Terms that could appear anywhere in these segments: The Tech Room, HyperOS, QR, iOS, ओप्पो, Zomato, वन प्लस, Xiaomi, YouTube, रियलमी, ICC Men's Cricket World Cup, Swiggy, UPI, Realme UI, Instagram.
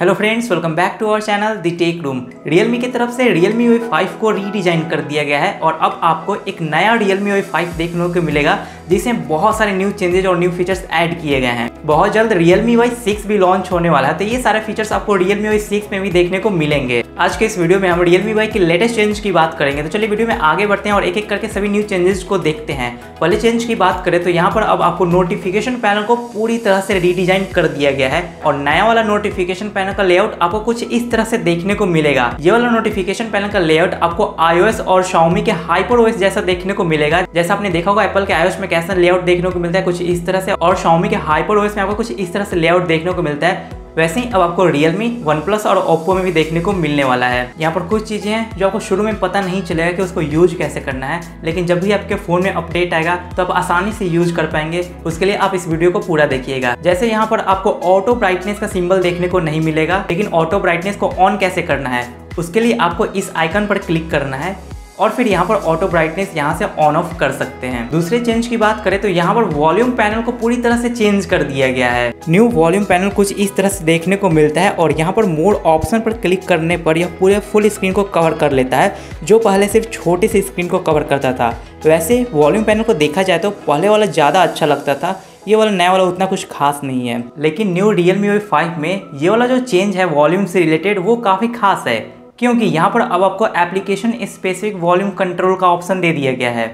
Hello friends, welcome back to our channel the tech room. रियलमी की तरफ से रियलमी UI 5 को redesign कर दिया गया है और अब आपको एक नया रियलमी UI 5 देखने को मिलेगा जिसमें बहुत सारे न्यू चेंजेस और न्यू फीचर्स ऐड किए गए हैं। बहुत जल्द रियलमी UI 6 भी लॉन्च होने वाला है, तो ये सारे फीचर्स आपको रियलमी UI 6 में भी देखने को मिलेंगे। आज के इस वीडियो में हम रियलमी UI के लेटेस्ट चेंज की बात करेंगे, तो चलिए वीडियो में आगे बढ़ते हैं और एक एक करके सभी न्यू चेंजेस को देखते हैं। पहले चेंज की बात करें तो यहाँ पर अब आपको नोटिफिकेशन पैनल को पूरी तरह से रीडिज़ाइन कर दिया गया है और नया वाला नोटिफिकेशन पैनल का लेआउट आपको कुछ इस तरह से देखने को मिलेगा। ये वाला नोटिफिकेशन पैनल का लेआउट आपको iOS और Xiaomi के HyperOS जैसा देखने को मिलेगा। जैसा आपने देखा होगा एप्पल के iOS में कैसा लेआउट देखने को मिलता है, कुछ इस तरह से, और Xiaomi के HyperOS में आपको कुछ इस तरह से लेआउट देखने को मिलता है। वैसे ही अब आपको रियलमी, वन प्लस और ओप्पो में भी देखने को मिलने वाला है। यहाँ पर कुछ चीज़ें हैं जो आपको शुरू में पता नहीं चलेगा कि उसको यूज कैसे करना है, लेकिन जब भी आपके फ़ोन में अपडेट आएगा तो आप आसानी से यूज कर पाएंगे। उसके लिए आप इस वीडियो को पूरा देखिएगा। जैसे यहाँ पर आपको ऑटो ब्राइटनेस का सिंबल देखने को नहीं मिलेगा, लेकिन ऑटो ब्राइटनेस को ऑन कैसे करना है उसके लिए आपको इस आइकन पर क्लिक करना है और फिर यहाँ पर ऑटो ब्राइटनेस यहाँ से ऑन ऑफ कर सकते हैं। दूसरे चेंज की बात करें तो यहाँ पर वॉल्यूम पैनल को पूरी तरह से चेंज कर दिया गया है। न्यू वॉल्यूम पैनल कुछ इस तरह से देखने को मिलता है और यहाँ पर मोर ऑप्शन पर क्लिक करने पर यह पूरे फुल स्क्रीन को कवर कर लेता है, जो पहले सिर्फ छोटे से स्क्रीन को कवर करता था। वैसे वॉल्यूम पैनल को देखा जाए तो पहले वाला ज़्यादा अच्छा लगता था, ये वाला नया वाला उतना कुछ खास नहीं है। लेकिन न्यू रियलमी UI 5 में ये वाला जो चेंज है वॉल्यूम से रिलेटेड वो काफ़ी खास है, क्योंकि यहाँ पर अब आपको एप्लीकेशन स्पेसिफिक वॉल्यूम कंट्रोल का ऑप्शन दे दिया गया है।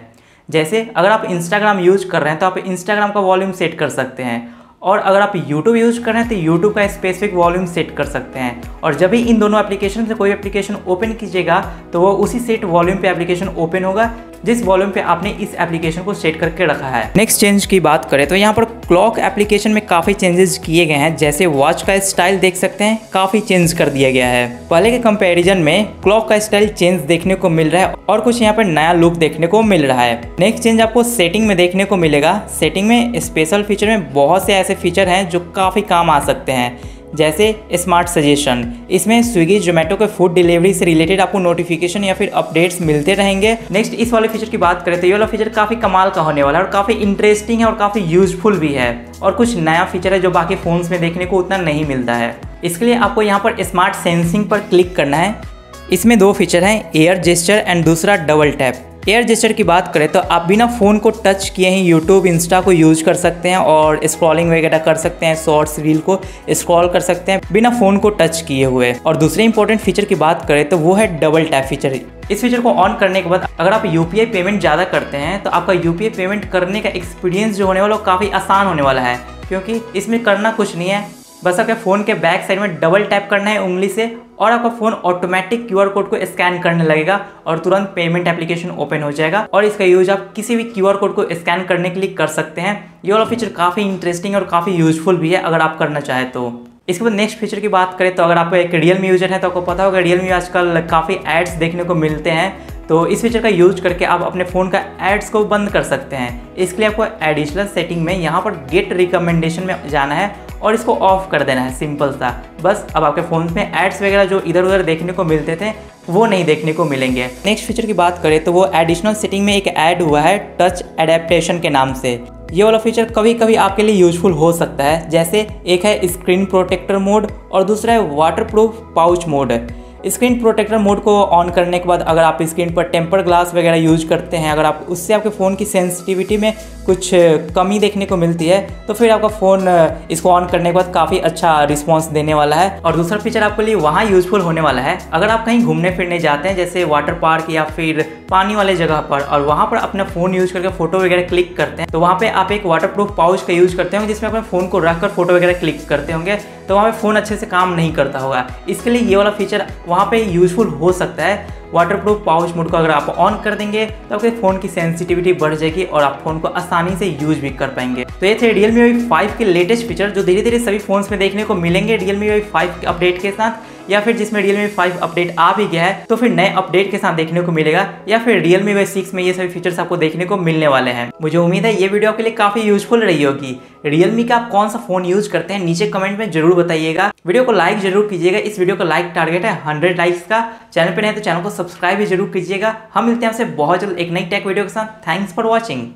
जैसे अगर आप Instagram यूज कर रहे हैं तो आप Instagram का वॉल्यूम सेट कर सकते हैं, और अगर आप YouTube यूज कर रहे हैं तो YouTube का स्पेसिफिक वॉल्यूम सेट कर सकते हैं। और जब भी इन दोनों एप्लीकेशन से कोई एप्लीकेशन ओपन कीजिएगा तो वो उसी सेट वॉल्यूम पे एप्लीकेशन ओपन होगा जिस वॉल्यूम पे आपने इस एप्लीकेशन को सेट करके रखा है। नेक्स्ट चेंज की बात करें तो यहाँ पर क्लॉक एप्लीकेशन में काफ़ी चेंजेस किए गए हैं। जैसे वॉच का स्टाइल देख सकते हैं, काफ़ी चेंज कर दिया गया है। पहले के कंपैरिजन में क्लॉक का स्टाइल चेंज देखने को मिल रहा है और कुछ यहाँ पर नया लुक देखने को मिल रहा है। नेक्स्ट चेंज आपको सेटिंग में देखने को मिलेगा। सेटिंग में स्पेशल फीचर में बहुत से ऐसे फीचर हैं जो काफ़ी काम आ सकते हैं, जैसे स्मार्ट सजेशन। इसमें स्विगी, जोमेटो के फूड डिलीवरी से रिलेटेड आपको नोटिफिकेशन या फिर अपडेट्स मिलते रहेंगे। नेक्स्ट इस वाले फीचर की बात करें तो ये वाला फीचर काफ़ी कमाल का होने वाला है और काफ़ी इंटरेस्टिंग है और काफ़ी यूजफुल भी है, और कुछ नया फीचर है जो बाकी फ़ोन्स में देखने को उतना नहीं मिलता है। इसके लिए आपको यहाँ पर स्मार्ट सेंसिंग पर क्लिक करना है। इसमें दो फीचर हैं, एयर जेस्चर एंड दूसरा डबल टैप। एयर जेस्चर की बात करें तो आप बिना फ़ोन को टच किए ही यूट्यूब, इंस्टा को यूज कर सकते हैं और स्क्रॉलिंग वगैरह कर सकते हैं, शॉर्ट्स, रील को स्क्रॉल कर सकते हैं बिना फ़ोन को टच किए हुए। और दूसरे इंपॉर्टेंट फीचर की बात करें तो वो है डबल टैप फीचर। इस फीचर को ऑन करने के बाद अगर आप UPI पेमेंट ज़्यादा करते हैं तो आपका UPI पेमेंट करने का एक्सपीरियंस जो होने वाला वो काफ़ी आसान होने वाला है, क्योंकि इसमें करना कुछ नहीं है, बस आपके फ़ोन के बैक साइड में डबल टैप करना है उंगली से और आपका फ़ोन ऑटोमेटिक QR कोड को स्कैन करने लगेगा और तुरंत पेमेंट एप्लीकेशन ओपन हो जाएगा और इसका यूज आप किसी भी QR कोड को स्कैन करने के लिए कर सकते हैं। ये वाला फीचर काफ़ी इंटरेस्टिंग और काफ़ी यूजफुल भी है अगर आप करना चाहें तो। इसके बाद नेक्स्ट फीचर की बात करें तो अगर आप एक रियलमी यूजर है तो आपको पता होगा रियलमी आजकल काफ़ी एड्स देखने को मिलते हैं, तो इस फीचर का यूज करके आप अपने फ़ोन का एड्स को बंद कर सकते हैं। इसके लिए आपको एडिशनल सेटिंग में यहाँ पर गेट रिकमेंडेशन में जाना है और इसको ऑफ कर देना है, सिंपल सा। बस अब आपके फ़ोन में एड्स वगैरह जो इधर उधर देखने को मिलते थे वो नहीं देखने को मिलेंगे। नेक्स्ट फीचर की बात करें तो वो एडिशनल सेटिंग में एक ऐड हुआ है टच एडेप्टेशन के नाम से। ये वाला फीचर कभी कभी आपके लिए यूजफुल हो सकता है। जैसे एक है स्क्रीन प्रोटेक्टर मोड और दूसरा है waterproof pouch mode. Screen protector mode को ऑन करने के बाद अगर आप स्क्रीन पर टेम्पर ग्लास वगैरह यूज करते हैं, अगर आप उससे आपके फ़ोन की सेंसिटिविटी में कुछ कमी देखने को मिलती है तो फिर आपका फ़ोन इसको ऑन करने के बाद काफ़ी अच्छा रिस्पांस देने वाला है। और दूसरा फीचर आपके लिए वहाँ यूजफुल होने वाला है अगर आप कहीं घूमने फिरने जाते हैं, जैसे वाटर पार्क या फिर पानी वाले जगह पर, और वहाँ पर अपना फ़ोन यूज करके फ़ोटो वगैरह क्लिक करते हैं तो वहाँ पर आप एक वाटरप्रूफ पाउच का यूज करते होंगे जिसमें अपने फ़ोन को रख कर फ़ोटो वगैरह क्लिक करते होंगे, तो वहाँ पर फ़ोन अच्छे से काम नहीं करता होगा। इसके लिए ये वाला फीचर वहाँ पे यूजफुल हो सकता है। वाटरप्रूफ पाउच मोड को अगर आप ऑन कर देंगे तो आपके फ़ोन की सेंसिटिविटी बढ़ जाएगी और आप फ़ोन को आसानी से यूज भी कर पाएंगे। तो ये थे रियलमी UI 5 के लेटेस्ट फीचर जो धीरे धीरे सभी फ़ोन्स में देखने को मिलेंगे रियलमी UI 5 के अपडेट के साथ, या फिर जिसमें रियलमी UI 5 अपडेट आ भी गया है तो फिर नए अपडेट के साथ देखने को मिलेगा, या फिर रियलमी UI 6 में ये सभी फीचर्स आपको देखने को मिलने वाले हैं। मुझे उम्मीद है ये वीडियो आपके लिए काफ़ी यूजफुल रही होगी। रियलमी का आप कौन सा फ़ोन यूज करते हैं नीचे कमेंट में जरूर बताइएगा। वीडियो को लाइक जरूर कीजिएगा, इस वीडियो का लाइक टारगेट है 100 लाइक्स का। चैनल पर नए तो चैनल को सब्सक्राइब भी जरूर कीजिएगा। हम मिलते हैं आपसे बहुत जल्द एक नई टेक वीडियो के साथ। Thanks for watching.